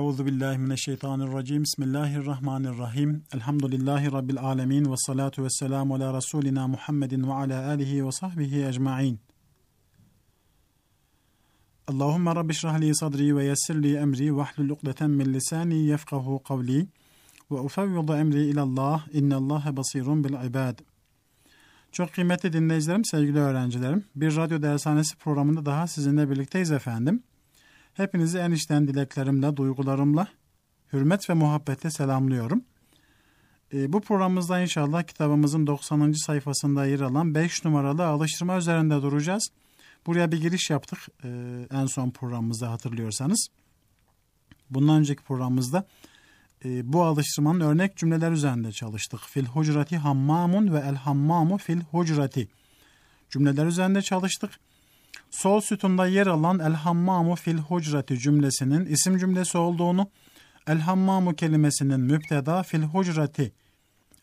Euzubillahimineşşeytanirracim. Bismillahirrahmanirrahim. Elhamdülillahi Rabbil alemin. Ve salatu ve selamu ala Resulina Muhammedin ve ala alihi ve sahbihi ecma'in. Allahümme rabbişrahli sadri ve yessirli emri ve ahlul ukdeten min lisani yefkahu kavli ve ufevvida emri ilallah innallaha basirun bil ibad. Çok kıymetli dinleyicilerim, sevgili öğrencilerim, bir radyo dershanesi programında daha sizinle birlikteyiz efendim. Hepinizi en içten dileklerimle, duygularımla, hürmet ve muhabbetle selamlıyorum. Bu programımızda inşallah kitabımızın 90. sayfasında yer alan 5 numaralı alıştırma üzerinde duracağız. Buraya bir giriş yaptık en son programımızda, hatırlıyorsanız. Bundan önceki programımızda bu alıştırmanın örnek cümleler üzerinde çalıştık. Fil hucrati hammamun ve el hammamu fil hucrati cümleler üzerinde çalıştık. Sol sütunda yer alan el hammamu fil hucrati cümlesinin isim cümlesi olduğunu, el hammamu kelimesinin mübteda fil hucrati,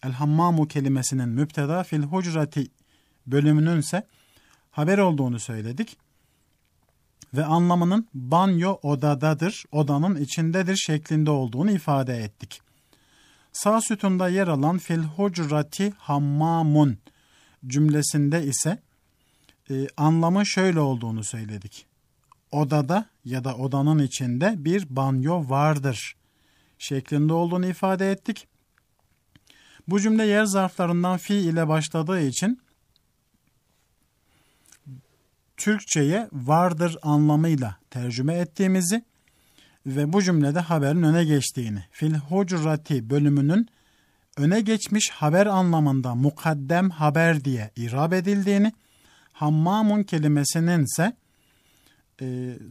el hammamu kelimesinin mübteda fil hucrati bölümünün ise haber olduğunu söyledik. Ve anlamının banyo odadadır, odanın içindedir şeklinde olduğunu ifade ettik. Sağ sütunda yer alan fil hucrati hammamun cümlesinde ise anlamı şöyle olduğunu söyledik. Odada ya da odanın içinde bir banyo vardır şeklinde olduğunu ifade ettik. Bu cümle yer zarflarından fi ile başladığı için Türkçe'ye vardır anlamıyla tercüme ettiğimizi ve bu cümlede haberin öne geçtiğini, fil hucrati bölümünün öne geçmiş haber anlamında mukaddem haber diye irab edildiğini, hammamun kelimesinin ise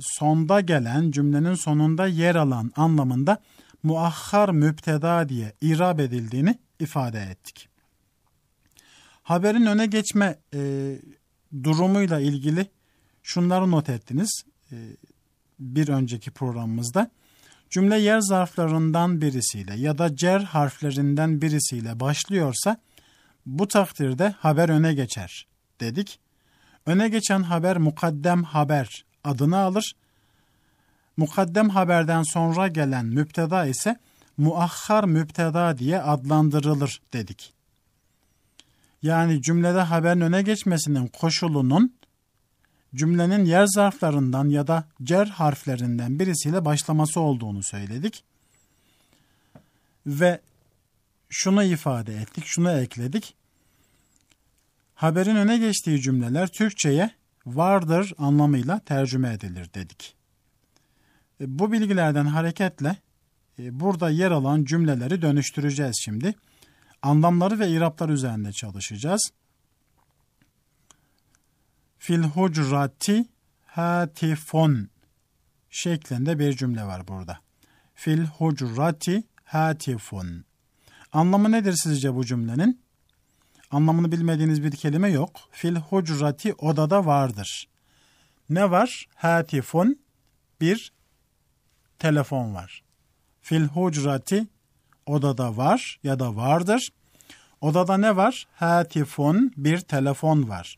sonda gelen, cümlenin sonunda yer alan anlamında muahhar mübteda diye irab edildiğini ifade ettik. Haberin öne geçme durumuyla ilgili şunları not ettiniz bir önceki programımızda. Cümle yer zarflarından birisiyle ya da cer harflerinden birisiyle başlıyorsa bu takdirde haber öne geçer dedik. Öne geçen haber mukaddem haber adını alır. Mukaddem haberden sonra gelen mübteda ise muahhar mübteda diye adlandırılır dedik. Yani cümlede haberin öne geçmesinin koşulunun cümlenin yer zarflarından ya da cer harflerinden birisiyle başlaması olduğunu söyledik. Ve şunu ifade ettik, şunu ekledik. Haberin öne geçtiği cümleler Türkçe'ye vardır anlamıyla tercüme edilir dedik. Bu bilgilerden hareketle burada yer alan cümleleri dönüştüreceğiz şimdi. Anlamları ve iraplar üzerinde çalışacağız. Fil hucrati hatifun şeklinde bir cümle var burada. Fil hucrati hatifun. Anlamı nedir sizce bu cümlenin? Anlamını bilmediğiniz bir kelime yok. Fil hucrati odada vardır. Ne var? Hatifun, bir telefon var. Fil hucrati odada var ya da vardır. Odada ne var? Hatifun, bir telefon var.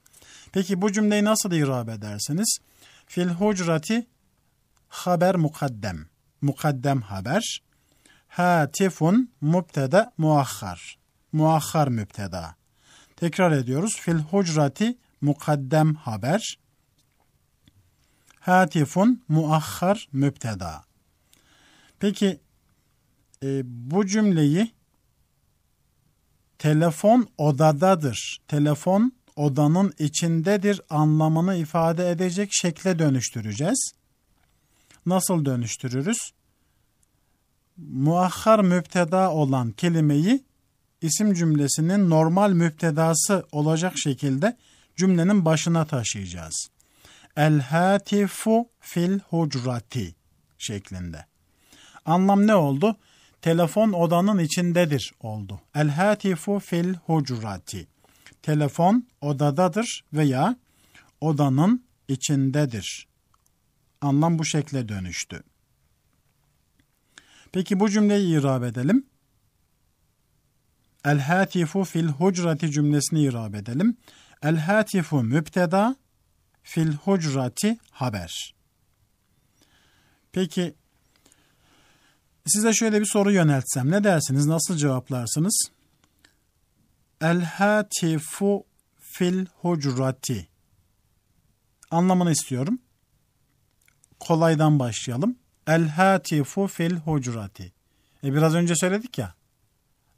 Peki bu cümleyi nasıl irab edersiniz? Fil hucrati haber mukaddem. Mukaddem haber. Hatifun mübteda muahhar. Muahhar mübteda. Tekrar ediyoruz. Fil hucrati mukaddem haber. Hatifun muahhar mübteda. Peki bu cümleyi telefon odadadır, telefon odanın içindedir anlamını ifade edecek şekle dönüştüreceğiz. Nasıl dönüştürürüz? Muahhar mübteda olan kelimeyi isim cümlesinin normal mübtedası olacak şekilde cümlenin başına taşıyacağız. El hatifu fil hucrati şeklinde. Anlam ne oldu? Telefon odanın içindedir oldu. El-hatifu fil hucrati. Telefon odadadır veya odanın içindedir. Anlam bu şekle dönüştü. Peki bu cümleyi irab edelim. El-hatifu fil hucrati cümlesini irab edelim. El-hatifu mübteda, fil hucrati haber. Peki size şöyle bir soru yöneltsem ne dersiniz, nasıl cevaplarsınız? El hatifu fil hucrati. Anlamını istiyorum. Kolaydan başlayalım. El hatifu fil hucrati. Biraz önce söyledik ya.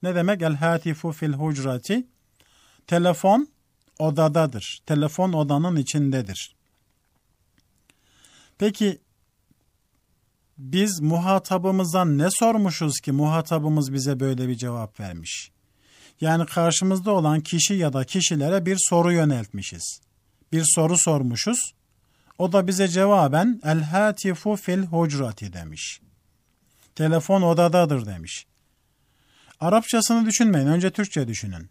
Ne demek el hatifu fil hucrati? Telefon odadadır. Telefon odanın içindedir. Peki biz muhatabımıza ne sormuşuz ki muhatabımız bize böyle bir cevap vermiş? Yani karşımızda olan kişi ya da kişilere bir soru yöneltmişiz. Bir soru sormuşuz. O da bize cevaben el hatifu fil hucrati demiş. Telefon odadadır demiş. Arapçasını düşünmeyin. Önce Türkçe düşünün.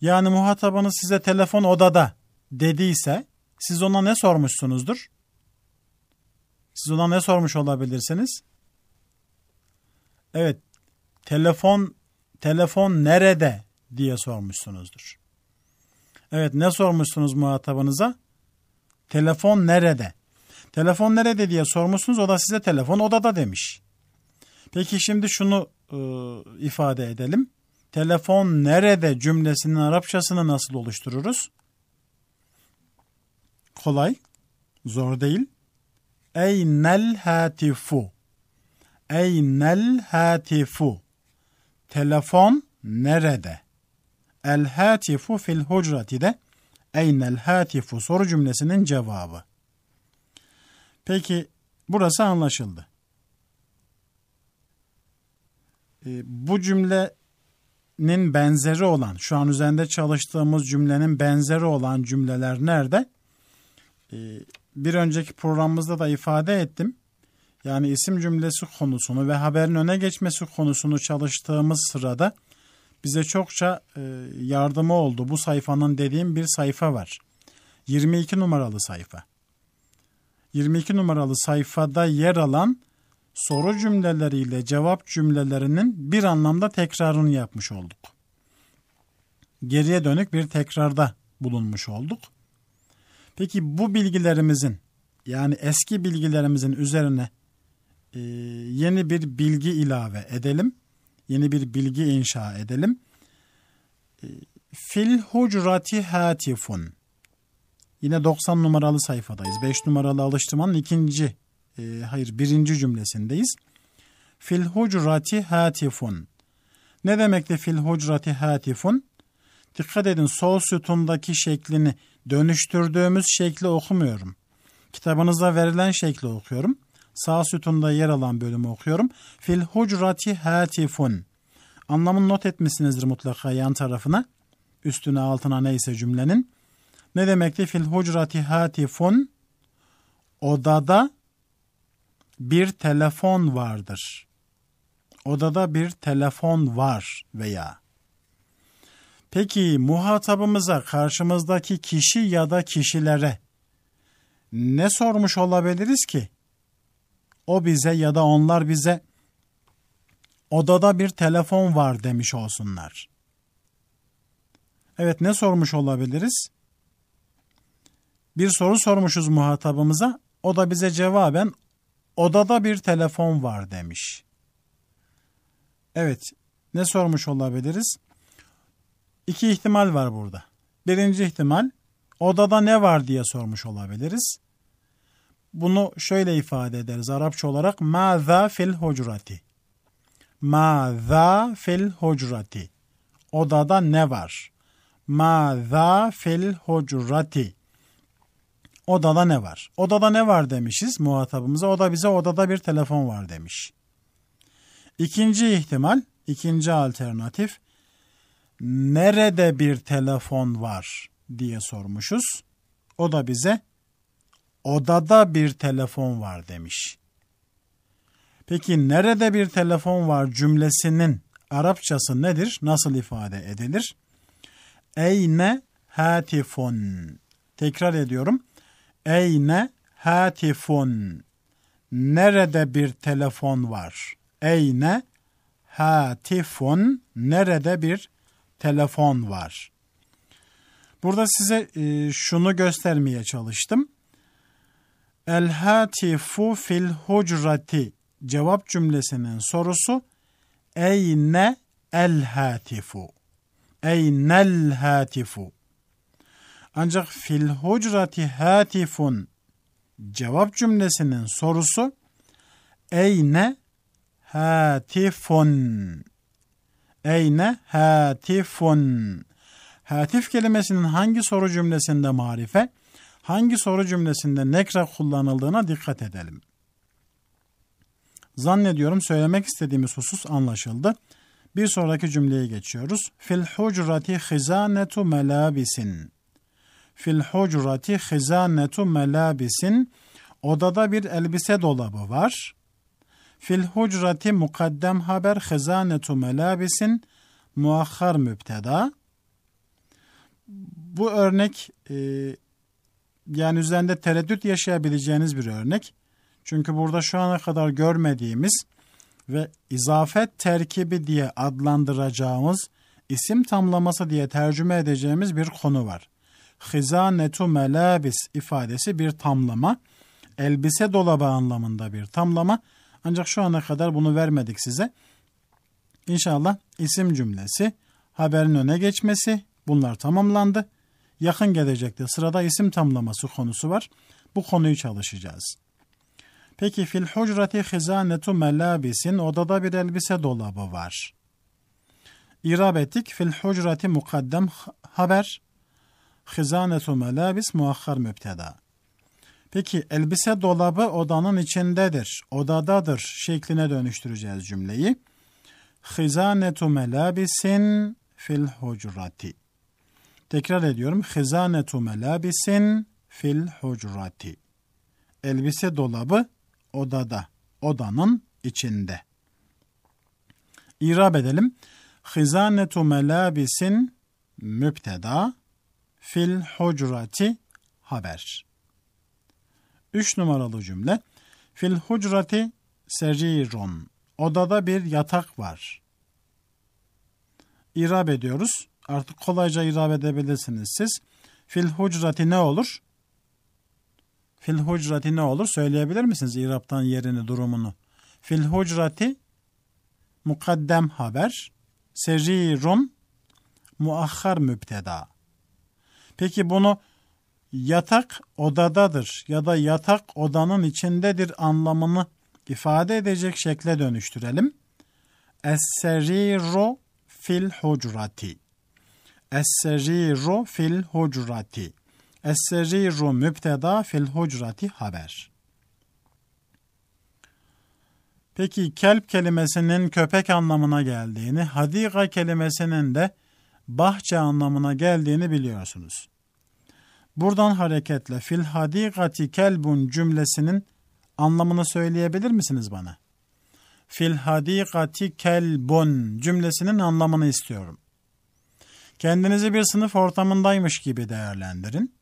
Yani muhatabınız size telefon odada dediyse siz ona ne sormuşsunuzdur? Siz ona ne sormuş olabilirsiniz? Evet, telefon nerede diye sormuşsunuzdur. Evet, ne sormuşsunuz muhatabınıza? Telefon nerede? Telefon nerede diye sormuşsunuz, o da size telefon odada demiş. Peki şimdi şunu ifade edelim. Telefon nerede cümlesinin Arapçasını nasıl oluştururuz? Kolay, zor değil. Eynel hatifu. Eynel hatifu. Telefon nerede? El hatifu fil hucrati de eynel hatifu soru cümlesinin cevabı. Peki burası anlaşıldı. Bu cümlenin benzeri olan, şu an üzerinde çalıştığımız cümlenin benzeri olan cümleler nerede? Bir önceki programımızda da ifade ettim. Yani isim cümlesi konusunu ve haberin öne geçmesi konusunu çalıştığımız sırada bize çokça yardımı oldu. Bu sayfanın dediğim bir sayfa var. 22 numaralı sayfa. 22 numaralı sayfada yer alan soru cümleleriyle cevap cümlelerinin bir anlamda tekrarını yapmış olduk. Geriye dönük bir tekrarda bulunmuş olduk. Peki bu bilgilerimizin, yani eski bilgilerimizin üzerine yeni bir bilgi ilave edelim. Yeni bir bilgi inşa edelim. Fil hucrati hatifun. Yine 90 numaralı sayfadayız. 5 numaralı alıştırmanın birinci cümlesindeyiz. Fil hucrati hatifun. Ne demekti fil hucrati hatifun? Dikkat edin, sol sütundaki şeklini dönüştürdüğümüz şekli okumuyorum. Kitabınızda verilen şekli okuyorum. Sağ sütunda yer alan bölümü okuyorum. Fil hucrati hatifun. Anlamını not etmişsinizdir mutlaka yan tarafına. Üstüne altına neyse cümlenin. Ne demekti fil hucrati hatifun? Odada bir telefon vardır. Odada bir telefon var veya. Peki muhatabımıza, karşımızdaki kişi ya da kişilere ne sormuş olabiliriz ki? O bize ya da onlar bize odada bir telefon var demiş olsunlar. Evet, ne sormuş olabiliriz? Bir soru sormuşuz muhatabımıza. O da bize cevaben odada bir telefon var demiş. Evet, ne sormuş olabiliriz? İki ihtimal var burada. Birinci ihtimal, odada ne var diye sormuş olabiliriz. Bunu şöyle ifade ederiz Arapça olarak. Mâzâ fil hucrati. Mâzâ fil hucrati. Odada ne var? Mâzâ fil hucrati. Odada ne var? Odada ne var demişiz muhatabımıza. O da bize odada bir telefon var demiş. İkinci ihtimal, ikinci alternatif. Nerede bir telefon var diye sormuşuz. O da bize odada bir telefon var demiş. Peki nerede bir telefon var cümlesinin Arapçası nedir? Nasıl ifade edilir? Eyne hatifun. Tekrar ediyorum. Eyne hatifun. Nerede bir telefon var? Eyne hatifun. Nerede bir telefon var? Burada size şunu göstermeye çalıştım. El hatifu fil hucrati cevap cümlesinin sorusu eyne el hatifu. Eynel hatifu. Ancak fil hucrati hatifun cevap cümlesinin sorusu eyne hatifun. Eyne hatifun. Hatif kelimesinin hangi soru cümlesinde marife, hangi soru cümlesinde nekra kullanıldığına dikkat edelim. Zannediyorum söylemek istediğimiz husus anlaşıldı. Bir sonraki cümleye geçiyoruz. Fil hucrati hizanetu melabisin. Fil hucrati hizanetu melabisin. Odada bir elbise dolabı var. Fil hucrati mukaddem haber hizanetu melabisin. Muakhar mübteda. Bu örnek yani üzerinde tereddüt yaşayabileceğiniz bir örnek. Çünkü burada şu ana kadar görmediğimiz ve izafet terkibi diye adlandıracağımız, isim tamlaması diye tercüme edeceğimiz bir konu var. Hizanetu melabis ifadesi bir tamlama, elbise dolabı anlamında bir tamlama. Ancak şu ana kadar bunu vermedik size. İnşallah isim cümlesi, haberin öne geçmesi, bunlar tamamlandı. Yakın gelecekte sırada isim tamlaması konusu var. Bu konuyu çalışacağız. Peki fil hucrati hizanetu melabisin, odada bir elbise dolabı var. İrab ettik. Fil hucrati mukaddem haber, hizanetu melabis muakhar mübteda. Peki elbise dolabı odanın içindedir, odadadır şekline dönüştüreceğiz cümleyi. Hizanetu melabisin fil hucrati. Tekrar ediyorum. Hizanetu melabisin fil hucrati. Elbise dolabı odada, odanın içinde. İrab edelim. Hizanetu melabisin mübteda, fil hucrati haber. 3 numaralı cümle. Fil hucrati serirun. Odada bir yatak var. İrab ediyoruz. Artık kolayca irab edebilirsiniz siz. Fil hucrati ne olur? Fil hucrati ne olur? Söyleyebilir misiniz iraptan yerini, durumunu? Fil hucrati mukaddem haber, serirun muakhar mübteda. Peki bunu yatak odadadır ya da yatak odanın içindedir anlamını ifade edecek şekle dönüştürelim. Es-seriru fil hucrati. Es-seriru fil hucrati. Es-seriru mübteda, fil hucrati haber. Peki kelp kelimesinin köpek anlamına geldiğini, hadika kelimesinin de bahçe anlamına geldiğini biliyorsunuz. Buradan hareketle fil hadikati kelbun cümlesinin anlamını söyleyebilir misiniz bana? Fil hadikati kelbun cümlesinin anlamını istiyorum. Kendinizi bir sınıf ortamındaymış gibi değerlendirin.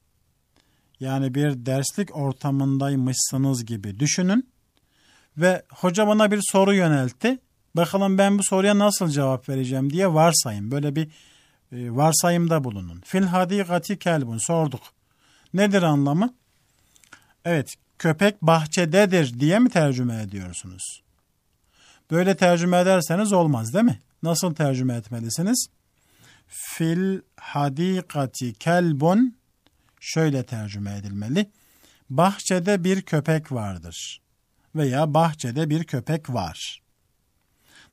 Yani bir derslik ortamındaymışsınız gibi düşünün ve hoca bana bir soru yöneltti. Bakalım ben bu soruya nasıl cevap vereceğim diye varsayın. Böyle bir varsayımda bulunun. Fil hadikati kelbun sorduk. Nedir anlamı? Evet, köpek bahçededir diye mi tercüme ediyorsunuz? Böyle tercüme ederseniz olmaz değil mi? Nasıl tercüme etmelisiniz? Fil hadikati kelbun şöyle tercüme edilmeli. Bahçede bir köpek vardır veya bahçede bir köpek var.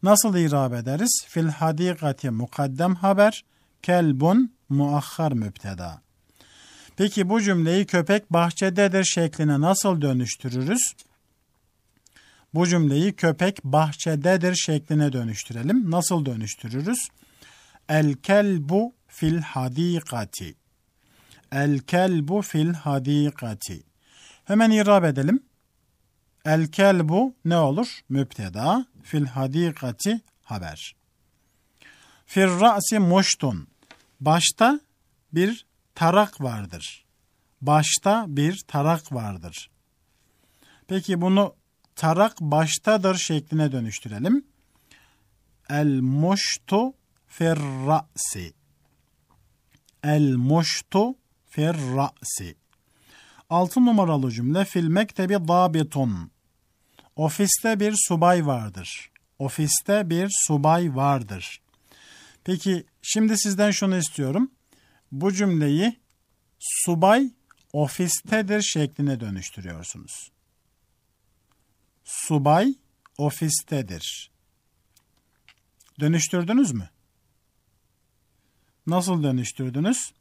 Nasıl irab ederiz? Fil hadikati mukaddem haber, kelbun muakhar mübteda. Peki bu cümleyi köpek bahçededir şekline nasıl dönüştürürüz? Bu cümleyi köpek bahçededir şekline dönüştürelim. Nasıl dönüştürürüz? El-kelbu fil hadikati. El-kelbu fil hadikati. Hemen irab edelim. El-kelbu ne olur? Mübteda, fil hadikati haber. Fir-ra'si muştun. Başta bir tarak vardır. Başta bir tarak vardır. Peki bunu tarak baştadır şekline dönüştürelim. El-muştu fir-ra'si. El-muştu fir-ra'si. 6 numaralı cümle. Fil mektebi dabitun. Ofiste bir subay vardır. Ofiste bir subay vardır. Peki şimdi sizden şunu istiyorum. Bu cümleyi subay ofistedir şekline dönüştürüyorsunuz. Subay ofistedir. Dönüştürdünüz mü? Nasıl dönüştürdünüz?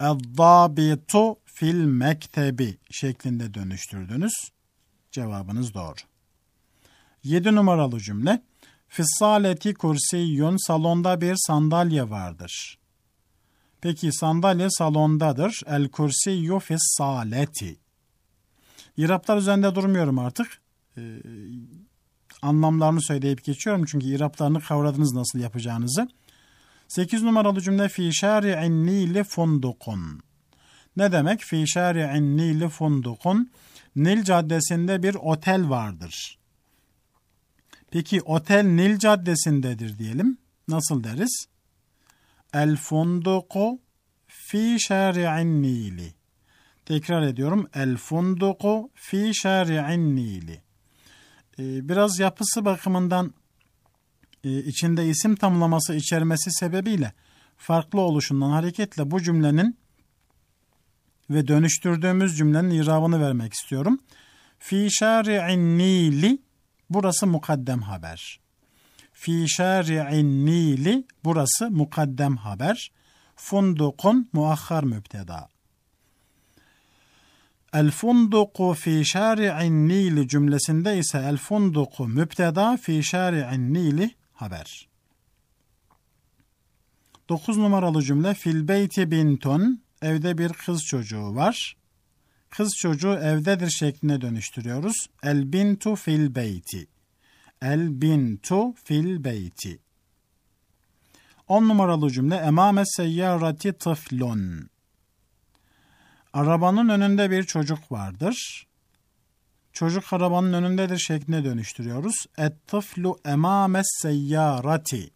"Ad-dabitu fil mektebi" şeklinde dönüştürdünüz. Cevabınız doğru. 7 numaralı cümle. "Fissaleti kursiyun" salonda bir sandalye vardır. Peki sandalye salondadır. "El kursiyyu fissaleti." İraplar üzerinde durmuyorum artık. Anlamlarını söyleyip geçiyorum çünkü iraplarını kavradınız nasıl yapacağınızı. 8 numaralı cümle "Fî şâri'in nîli fundukun." Ne demek? "Fî şâri'in nîli fundukun." Nil Caddesi'nde bir otel vardır. Peki otel Nil Caddesi'ndedir diyelim. Nasıl deriz? "El funduku fî şâri'in nîli." Tekrar ediyorum. "El funduku fî şâri'in nîli." Biraz yapısı bakımından içinde isim tamlaması içermesi sebebiyle farklı oluşundan hareketle bu cümlenin ve dönüştürdüğümüz cümlenin irabını vermek istiyorum. "Fî şâri'in nîli" burası mukaddem haber. "Fî şâri'in nîli" burası mukaddem haber. "Fundukun" muahhar mübteda. "El funduku fî şâri'in nîli" cümlesinde ise "el funduku" mübteda, "fî şâri'in nîli" haber. 9 numaralı cümle "Fil beyti bintun." Evde bir kız çocuğu var. Kız çocuğu evdedir şekline dönüştürüyoruz. "El bintu fil beyti." "El bintu fil beyti." 10 numaralı cümle "Emame seyyarati tıflun." Arabanın önünde bir çocuk vardır. Çocuk arabanın önündedir şekline dönüştürüyoruz. "Et-tıflu emâmes-seyyârati."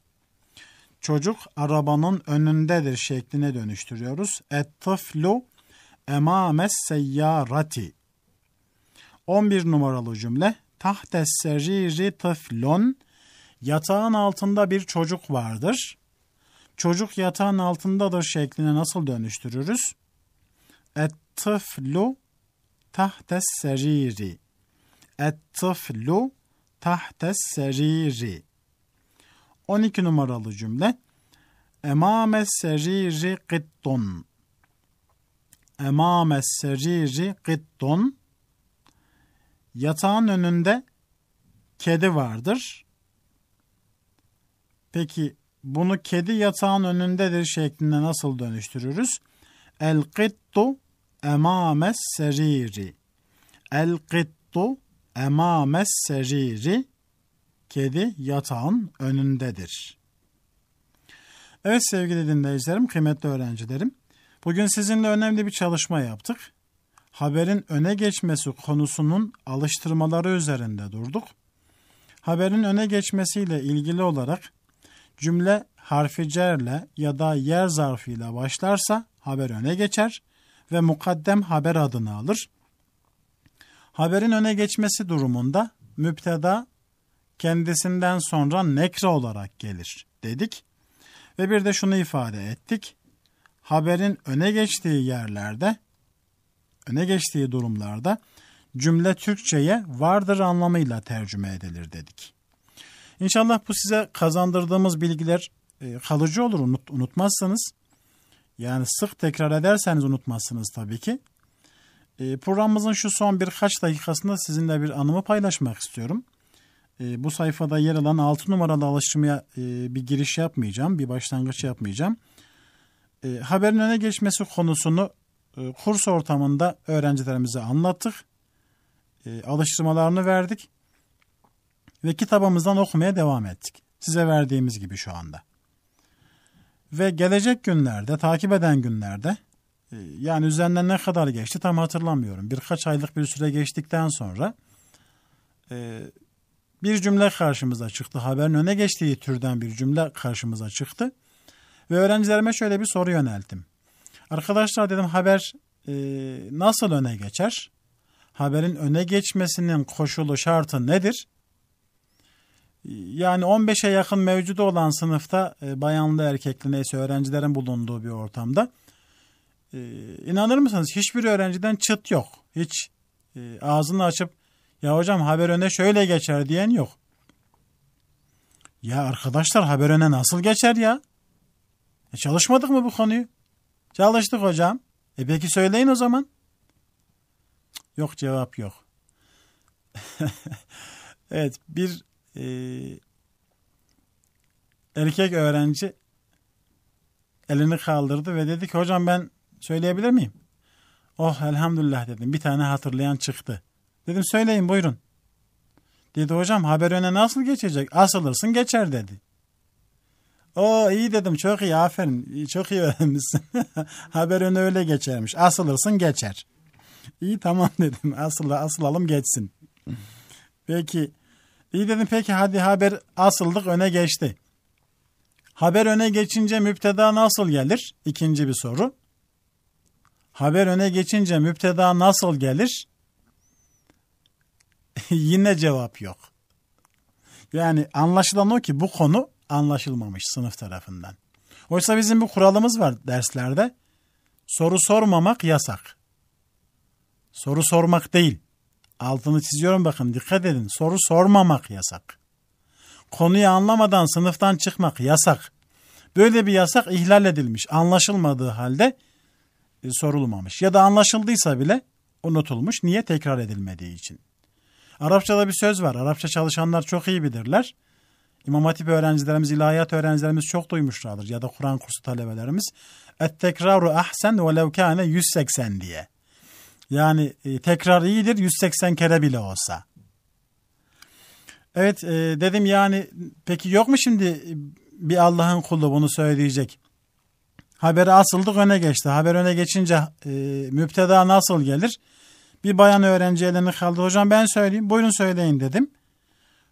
Çocuk arabanın önündedir şekline dönüştürüyoruz. "Et-tıflu emâmes-seyyârati." 11 numaralı cümle "Tahtes-serîri tıflun." Yatağın altında bir çocuk vardır. Çocuk yatağın altındadır şekline nasıl dönüştürürüz? "Et-tıflu tahtes-serîri." "Et-tıflu tahtes-serîri." 12 numaralı cümle "Emâmes-serîri qittun." "Emâmes-serîri qittun." Yatağın önünde kedi vardır. Peki bunu "kedi yatağın önündedir" şeklinde nasıl dönüştürürüz? "El-qittu emâmes-serîri." "El-qittu emâmes-serîri." Kedi yatağın önündedir. Evet sevgili dinleyicilerim, kıymetli öğrencilerim. Bugün sizinle önemli bir çalışma yaptık. Haberin öne geçmesi konusunun alıştırmaları üzerinde durduk. Haberin öne geçmesiyle ilgili olarak cümle harfi cerle ya da yer zarfıyla başlarsa haber öne geçer ve mukaddem haber adını alır. Haberin öne geçmesi durumunda müpteda kendisinden sonra nekre olarak gelir dedik. Ve bir de şunu ifade ettik. Haberin öne geçtiği yerlerde, öne geçtiği durumlarda cümle Türkçe'ye vardır anlamıyla tercüme edilir dedik. İnşallah bu size kazandırdığımız bilgiler kalıcı olur, unutmazsınız. Yani sık tekrar ederseniz unutmazsınız tabii ki. Programımızın şu son birkaç dakikasında sizinle bir anımı paylaşmak istiyorum. Bu sayfada yer alan 6 numaralı alıştırmaya bir giriş yapmayacağım, bir başlangıç yapmayacağım. Haberin öne geçmesi konusunu kurs ortamında öğrencilerimize anlattık. Alıştırmalarını verdik ve kitabımızdan okumaya devam ettik. Size verdiğimiz gibi şu anda. Ve gelecek günlerde, takip eden günlerde, yani üzerinden ne kadar geçti tam hatırlamıyorum. Birkaç aylık bir süre geçtikten sonra bir cümle karşımıza çıktı. Haberin öne geçtiği türden bir cümle karşımıza çıktı. Ve öğrencilerime şöyle bir soru yönelttim. Arkadaşlar dedim, haber nasıl öne geçer? haberin öne geçmesinin koşulu şartı nedir? Yani 15'e yakın mevcut olan sınıfta bayanlı erkekli neyse öğrencilerin bulunduğu bir ortamda inanır mısınız hiçbir öğrenciden çıt yok. Hiç ağzını açıp ya hocam haber öne şöyle geçer diyen yok. Ya arkadaşlar haber öne nasıl geçer ya? Çalışmadık mı bu konuyu? Çalıştık hocam. Peki söyleyin o zaman. Yok, cevap yok. Evet, bir erkek öğrenci elini kaldırdı ve dedi ki hocam ben söyleyebilir miyim? Oh elhamdülillah dedim. Bir tane hatırlayan çıktı. Dedim söyleyin buyurun. Dedi hocam haber öne nasıl geçecek? Asılırsın geçer dedi. O iyi dedim, çok iyi, aferin, çok iyi öğrenmişsin. Haber öne öyle geçermiş. Asılırsın geçer. İyi tamam dedim. Asılalım geçsin. Peki iyi dedim, peki hadi haber asıldık öne geçti. Haber öne geçince müpteda nasıl gelir? İkinci bir soru. Haber öne geçince müpteda nasıl gelir? Yine cevap yok. Yani anlaşılan o ki bu konu anlaşılmamış sınıf tarafından. Oysa bizim bir kuralımız var derslerde. Soru sormamak yasak. Soru sormak değil. Altını çiziyorum bakın, dikkat edin. Soru sormamak yasak. Konuyu anlamadan sınıftan çıkmak yasak. Böyle bir yasak ihlal edilmiş. Anlaşılmadığı halde sorulmamış. Ya da anlaşıldıysa bile unutulmuş. Niye? Tekrar edilmediği için. Arapçada bir söz var. Arapça çalışanlar çok iyi bilirler. İmam Hatip öğrencilerimiz, ilahiyat öğrencilerimiz çok duymuşlardır. Ya da Kur'an kursu talebelerimiz. Et-tekraru ahsen ve lev kâne 180 diye. Yani tekrar iyidir 180 kere bile olsa. Evet dedim yani peki yok mu şimdi bir Allah'ın kulu bunu söyleyecek? Haberi asıldık öne geçti. Haber öne geçince müpteda nasıl gelir? Bir bayan öğrenci elini kaldı. Hocam ben söyleyeyim. Buyurun söyleyin dedim.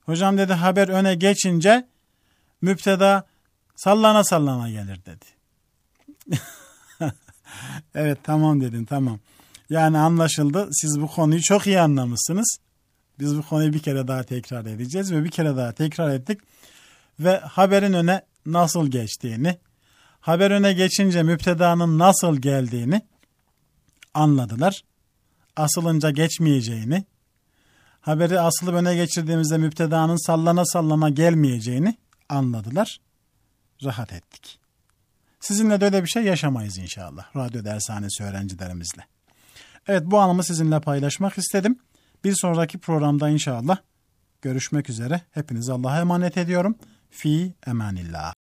Hocam dedi haber öne geçince müpteda sallana sallana gelir dedi. Evet tamam dedim, tamam. Yani anlaşıldı. Siz bu konuyu çok iyi anlamışsınız. Biz bu konuyu bir kere daha tekrar edeceğiz ve bir kere daha tekrar ettik. Ve haberin öne nasıl geçtiğini, haber öne geçince müptedanın nasıl geldiğini anladılar. Asılınca geçmeyeceğini, haberi asılıp öne geçirdiğimizde müptedanın sallana sallana gelmeyeceğini anladılar. Rahat ettik. Sizinle de öyle bir şey yaşamayız inşallah. Radyo dershanesi öğrencilerimizle. Evet, bu anımı sizinle paylaşmak istedim. Bir sonraki programda inşallah görüşmek üzere. Hepinizi Allah'a emanet ediyorum. Fi emanillah.